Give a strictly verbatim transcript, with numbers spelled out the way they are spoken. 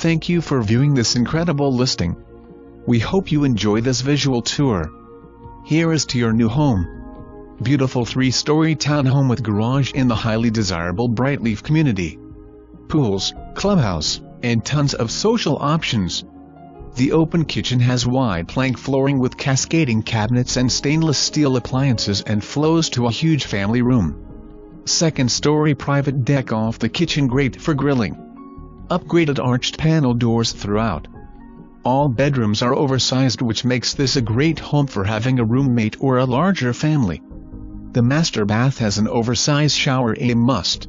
Thank you for viewing this incredible listing. We hope you enjoy this visual tour. Here is to your new home. Beautiful three-story townhome with garage in the highly desirable Brightleaf community. Pools, clubhouse, and tons of social options. The open kitchen has wide plank flooring with cascading cabinets and stainless steel appliances and flows to a huge family room. Second-story private deck off the kitchen, great for grilling. Upgraded arched panel doors throughout. All bedrooms are oversized, which makes this a great home for having a roommate or a larger family. The master bath has an oversized shower, a must.